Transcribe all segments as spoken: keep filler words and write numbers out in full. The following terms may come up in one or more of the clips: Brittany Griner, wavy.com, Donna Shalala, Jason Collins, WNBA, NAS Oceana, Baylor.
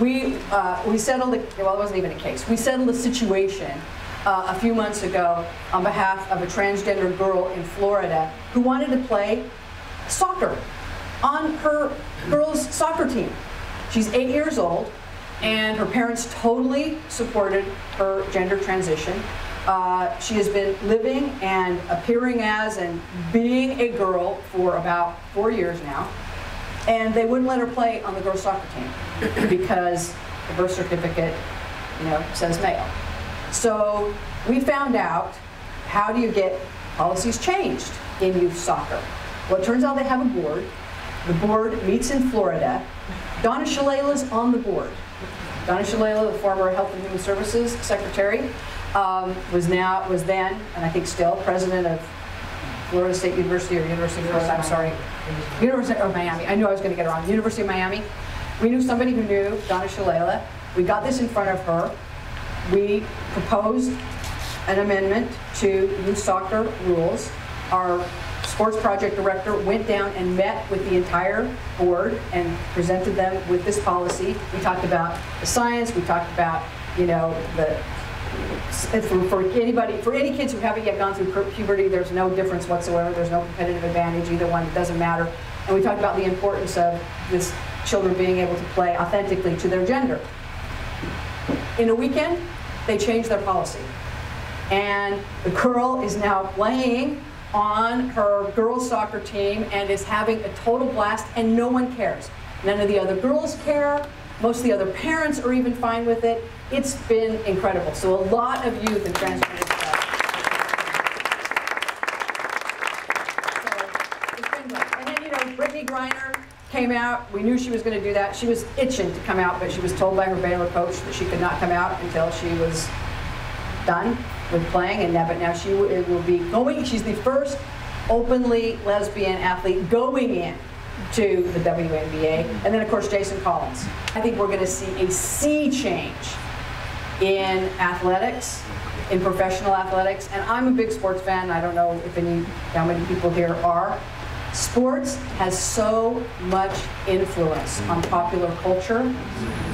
We, uh, we settled, a, well it wasn't even a case, we settled a situation uh, a few months ago on behalf of a transgender girl in Florida who wanted to play soccer on her girls' soccer team. She's eight years old and her parents totally supported her gender transition. Uh, she has been living and appearing as and being a girl for about four years now. And they wouldn't let her play on the girls' soccer team because the birth certificate, you know, says male. So we found out, how do you get policies changed in youth soccer? Well, it turns out they have a board. The board meets in Florida. Donna Shalala's on the board. Donna Shalala, the former Health and Human Services Secretary, um, was now, was then, and I think still, president of Florida State University, or University of Florida, I'm sorry, University of Miami. I knew I was going to get it wrong. University of Miami. We knew somebody who knew Donna Shalala. We got this in front of her. We proposed an amendment to youth soccer rules. Our sports project director went down and met with the entire board and presented them with this policy. We talked about the science. We talked about, you know, the For, for anybody, for any kids who haven't yet gone through puberty, there's no difference whatsoever. There's no competitive advantage either one. It doesn't matter. And we talked about the importance of this children being able to play authentically to their gender. In a weekend, they changed their policy, and the girl is now playing on her girls' soccer team and is having a total blast. And no one cares. None of the other girls care. Most of the other parents are even fine with it. It's been incredible. So a lot of youth and transgender stuff. So it's been great. And then, you know, Brittany Griner came out. We knew she was going to do that. She was itching to come out, but she was told by her Baylor coach that she could not come out until she was done with playing. And now, but now she will be going. She's the first openly lesbian athlete going in to the W N B A, and then of course Jason Collins. I think we're going to see a sea change in athletics, in professional athletics, and I'm a big sports fan. I don't know if any, how many people here are. Sports has so much influence on popular culture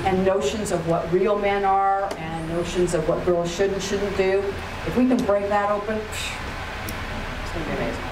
and notions of what real men are and notions of what girls should and shouldn't do. If we can break that open, it's going to be amazing.